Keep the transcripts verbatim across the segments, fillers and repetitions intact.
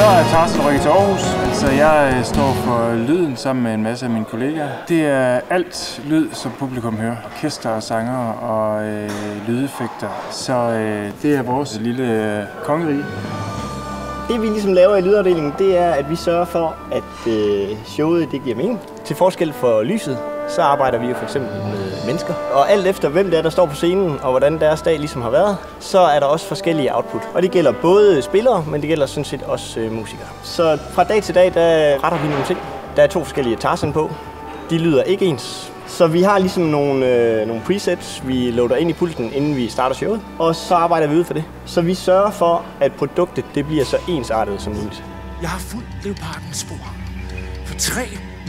Så er Tarsten rykket til Aarhus, så jeg står for lyden sammen med en masse af mine kollegaer. Det er alt lyd, som publikum hører. Orkester og sanger og øh, lydeffekter. Så øh, det er vores lille øh, kongerige. Det vi ligesom laver i lydafdelingen, det er, at vi sørger for, at øh, showet det giver mening. Til forskel for lyset, så arbejder vi jo for eksempel med mennesker. Og alt efter hvem det er, der står på scenen, og hvordan deres dag ligesom har været, så er der også forskellige output. Og det gælder både spillere, men det gælder sådan set også øh, musikere. Så fra dag til dag, der retter vi nogle ting. Der er to forskellige Tarzan på. De lyder ikke ens. Så vi har ligesom nogle, øh, nogle presets, vi loader ind i pulten, inden vi starter showet. Og så arbejder vi ud for det. Så vi sørger for, at produktet det bliver så ensartet som muligt. Jeg har fulgt leopardens spor. For tre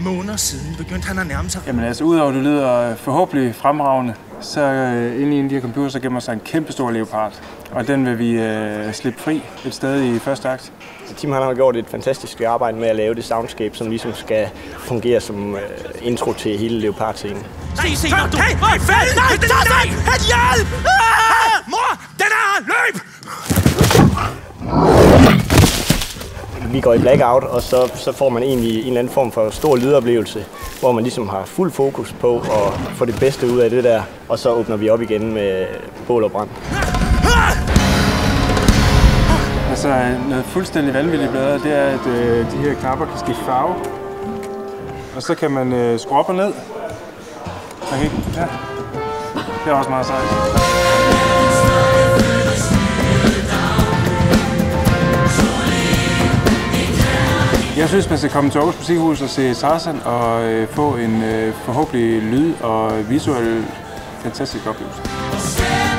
måneder siden begyndte han at nærme sig. Jamen altså, udover at det lyder forhåbentlig fremragende, så øh, inde i en af de her computer, så gemmer sig en kæmpestor leopard. Og den vil vi øh, slippe fri et sted i første akt. Tim han har gjort et fantastisk arbejde med at lave det soundscape, som ligesom skal fungere som øh, intro til hele leopard-scenen. Se, se, når du... Hey, hey, fæld! Nej, den er dig! Et hjælp! Mor, den er løb! Vi går i blackout, og så, så får man egentlig en eller anden form for stor lydoplevelse, hvor man ligesom har fuld fokus på at få det bedste ud af det der, og så åbner vi op igen med bål og brand. Altså, noget fuldstændig vanvittigt bedre, det er, at øh, de her knapper kan skifte farve. Og så kan man øh, skrue op og ned. Okay. Ja. Det er også meget sejt. Jeg synes, man skal komme til Aarhus Musikhus og se Tarzan og øh, få en øh, forhåbentlig lyd og visuel fantastisk oplevelse.